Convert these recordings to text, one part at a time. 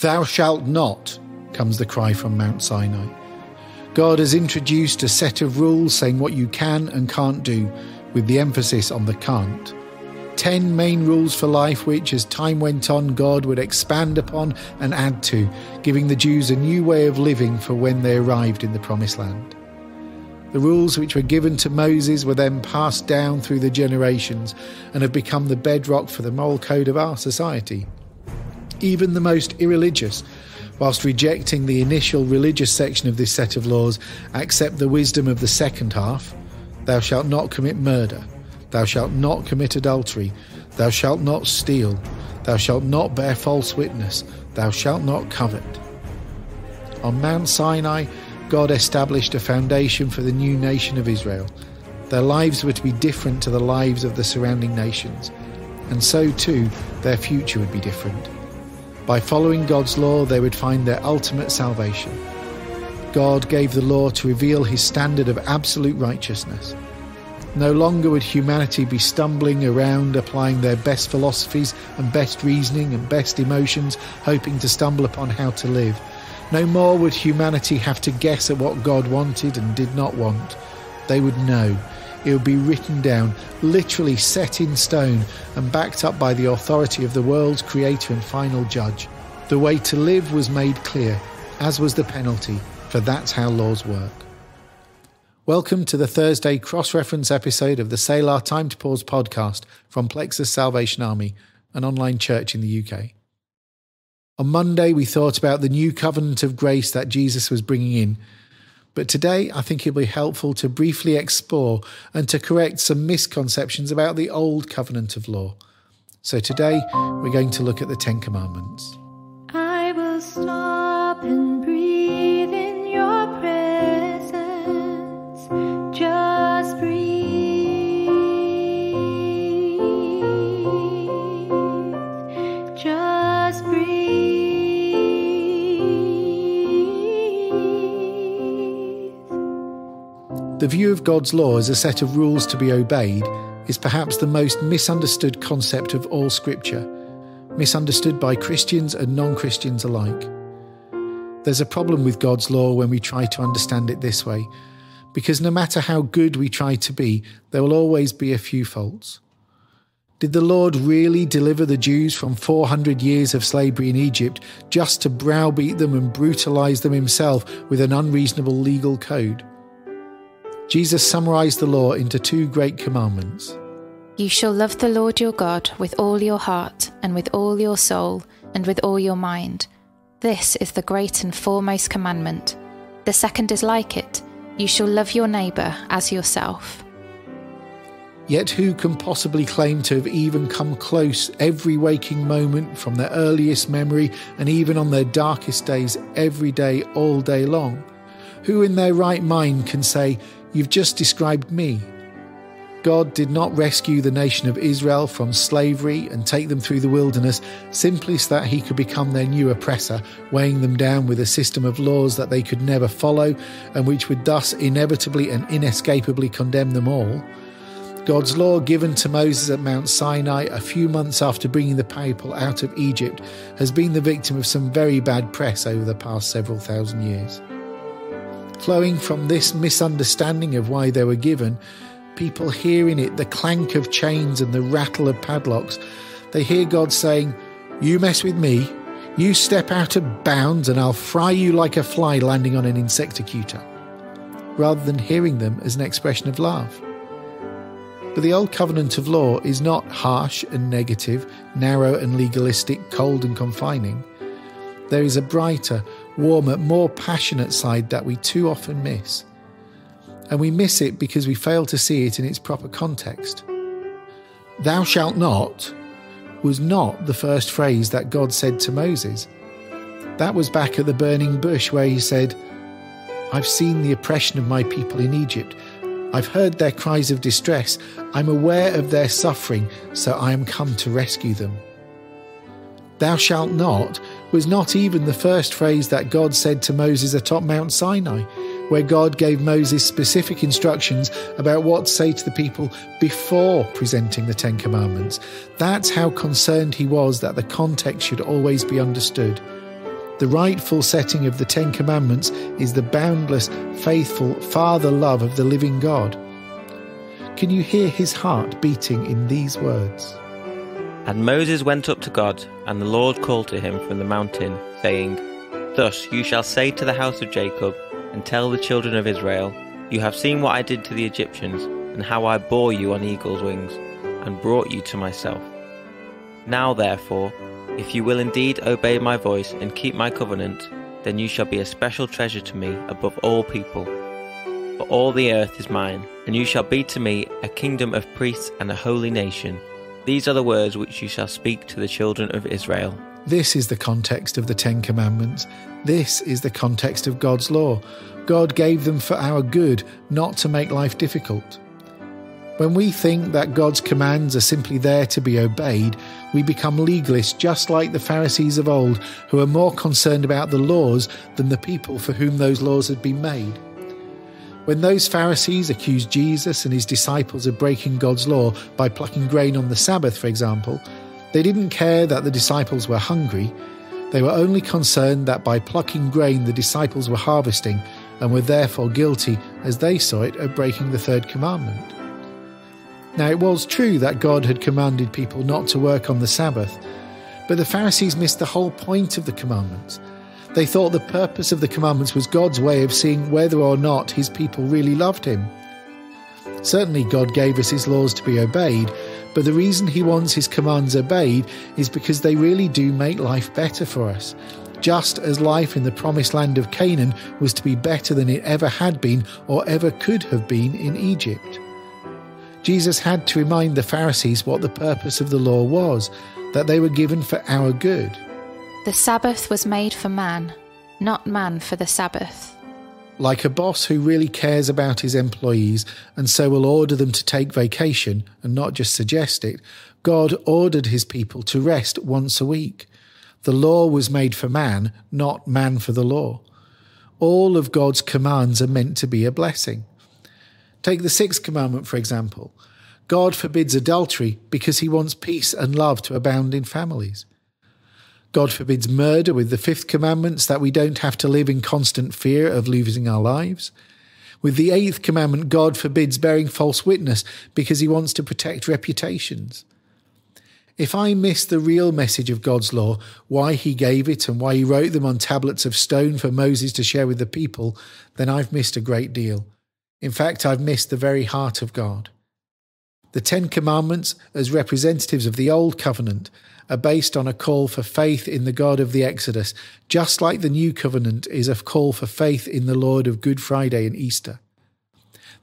Thou shalt not, comes the cry from Mount Sinai. God has introduced a set of rules saying what you can and can't do, with the emphasis on the can't. 10 main rules for life which, as time went on, God would expand upon and add to, giving the Jews a new way of living for when they arrived in the Promised Land. The rules which were given to Moses were then passed down through the generations and have become the bedrock for the moral code of our society. Even the most irreligious, whilst rejecting the initial religious section of this set of laws, accept the wisdom of the second half, thou shalt not commit murder, thou shalt not commit adultery, thou shalt not steal, thou shalt not bear false witness, thou shalt not covet. On Mount Sinai, God established a foundation for the new nation of Israel. Their lives were to be different to the lives of the surrounding nations, and so too their future would be different. By following God's law, they would find their ultimate salvation. God gave the law to reveal his standard of absolute righteousness. No longer would humanity be stumbling around, applying their best philosophies and best reasoning and best emotions, hoping to stumble upon how to live. No more would humanity have to guess at what God wanted and did not want. They would know. It would be written down, literally set in stone and backed up by the authority of the world's creator and final judge. The way to live was made clear, as was the penalty, for that's how laws work. Welcome to the Thursday cross-reference episode of the Selah Time to Pause podcast from Plexus Salvation Army, an online church in the UK. On Monday, we thought about the new covenant of grace that Jesus was bringing in. But today, I think it'll be helpful to briefly explore and to correct some misconceptions about the old covenant of law. So today, we're going to look at the 10 Commandments. I will stop and breathe in your presence. Just breathe. Just breathe. The view of God's law as a set of rules to be obeyed is perhaps the most misunderstood concept of all Scripture, misunderstood by Christians and non-Christians alike. There's a problem with God's law when we try to understand it this way, because no matter how good we try to be, there will always be a few faults. Did the Lord really deliver the Jews from 400 years of slavery in Egypt just to browbeat them and brutalise them himself with an unreasonable legal code? Jesus summarised the law into 2 great commandments. You shall love the Lord your God with all your heart and with all your soul and with all your mind. This is the great and foremost commandment. The second is like it. You shall love your neighbour as yourself. Yet who can possibly claim to have even come close every waking moment from their earliest memory and even on their darkest days every day, all day long? Who in their right mind can say, "You've just described me"? God did not rescue the nation of Israel from slavery and take them through the wilderness simply so that he could become their new oppressor, weighing them down with a system of laws that they could never follow and which would thus inevitably and inescapably condemn them all. God's law given to Moses at Mount Sinai a few months after bringing the people out of Egypt has been the victim of some very bad press over the past several thousand years. Flowing from this misunderstanding of why they were given, people hear in it the clank of chains and the rattle of padlocks. They hear God saying, "You mess with me, you step out of bounds and I'll fry you like a fly landing on an insecticutor," rather than hearing them as an expression of love. But the old covenant of law is not harsh and negative, narrow and legalistic, cold and confining. There is a brighter, warmer, more passionate side that we too often miss. And we miss it because we fail to see it in its proper context. "Thou shalt not" was not the first phrase that God said to Moses. That was back at the burning bush where he said, "I've seen the oppression of my people in Egypt. I've heard their cries of distress. I'm aware of their suffering, so I am come to rescue them." "Thou shalt not" was not even the first phrase that God said to Moses atop Mount Sinai, where God gave Moses specific instructions about what to say to the people before presenting the 10 Commandments. That's how concerned he was that the context should always be understood. The rightful setting of the Ten Commandments is the boundless, faithful Father love of the living God. Can you hear his heart beating in these words? And Moses went up to God, and the Lord called to him from the mountain, saying, Thus you shall say to the house of Jacob, and tell the children of Israel, You have seen what I did to the Egyptians, and how I bore you on eagle's wings, and brought you to myself. Now therefore, if you will indeed obey my voice and keep my covenant, then you shall be a special treasure to me above all people. For all the earth is mine, and you shall be to me a kingdom of priests and a holy nation. These are the words which you shall speak to the children of Israel. This is the context of the Ten Commandments. This is the context of God's law. God gave them for our good, not to make life difficult. When we think that God's commands are simply there to be obeyed, we become legalists, just like the Pharisees of old, who are more concerned about the laws than the people for whom those laws had been made. When those Pharisees accused Jesus and his disciples of breaking God's law by plucking grain on the Sabbath, for example, they didn't care that the disciples were hungry. They were only concerned that by plucking grain the disciples were harvesting and were therefore guilty, as they saw it, of breaking the third commandment. Now, it was true that God had commanded people not to work on the Sabbath, but the Pharisees missed the whole point of the commandments. They thought the purpose of the commandments was God's way of seeing whether or not his people really loved him. Certainly, God gave us his laws to be obeyed, but the reason he wants his commands obeyed is because they really do make life better for us, just as life in the promised land of Canaan was to be better than it ever had been or ever could have been in Egypt. Jesus had to remind the Pharisees what the purpose of the law was, that they were given for our good. The Sabbath was made for man, not man for the Sabbath. Like a boss who really cares about his employees and so will order them to take vacation and not just suggest it, God ordered his people to rest once a week. The law was made for man, not man for the law. All of God's commands are meant to be a blessing. Take the sixth commandment, for example. God forbids adultery because he wants peace and love to abound in families. God forbids murder with the fifth commandment so that we don't have to live in constant fear of losing our lives. With the eighth commandment, God forbids bearing false witness because he wants to protect reputations. If I miss the real message of God's law, why he gave it and why he wrote them on tablets of stone for Moses to share with the people, then I've missed a great deal. In fact, I've missed the very heart of God. The Ten Commandments, as representatives of the Old Covenant, are based on a call for faith in the God of the Exodus, just like the New Covenant is a call for faith in the Lord of Good Friday and Easter.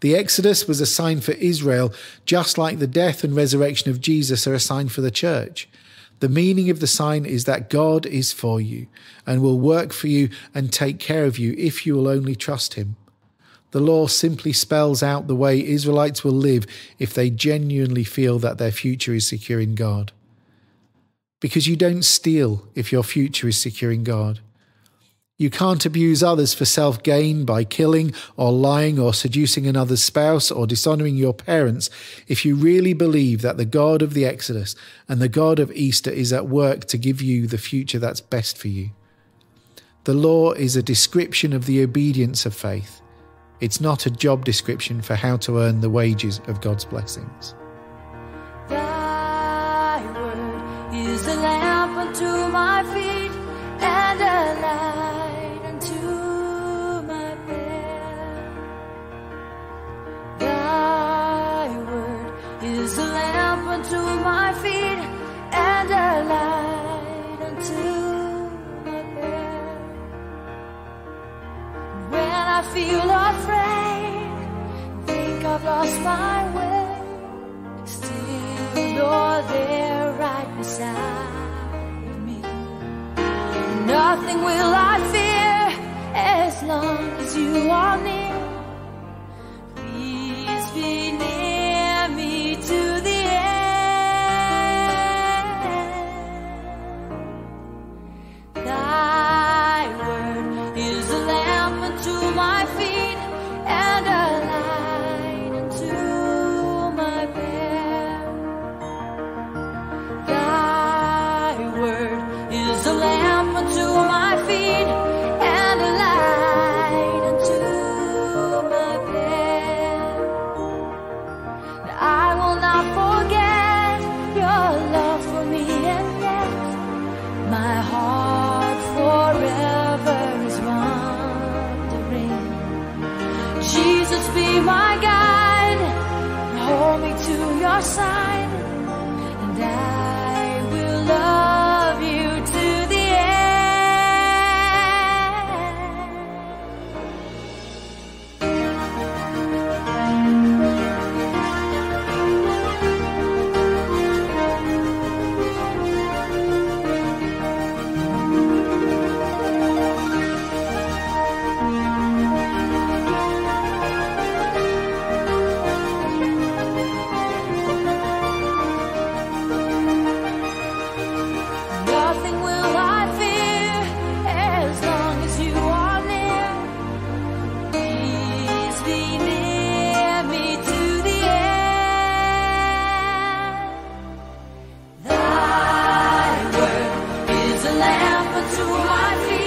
The Exodus was a sign for Israel, just like the death and resurrection of Jesus are a sign for the church. The meaning of the sign is that God is for you and will work for you and take care of you if you will only trust him. The law simply spells out the way Israelites will live if they genuinely feel that their future is secure in God. Because you don't steal if your future is secure in God. You can't abuse others for self-gain by killing or lying or seducing another's spouse or dishonoring your parents if you really believe that the God of the Exodus and the God of Easter is at work to give you the future that's best for you. The law is a description of the obedience of faith. It's not a job description for how to earn the wages of God's blessings. Thy word is a lamp unto my feet and a light unto my path. Thy word is a lamp unto my feet and a light unto my path. When I feel afraid, think I've lost my way, still you're there right beside me. Nothing will I fear as long as you are near. Please be near me to the end. Thy word is a lamp unto my feet and a light unto my path. Thy word is a lamp unto my feet. be my guide, and hold me to your side, and I will love you to the end. Thy word is a lamp unto my feet.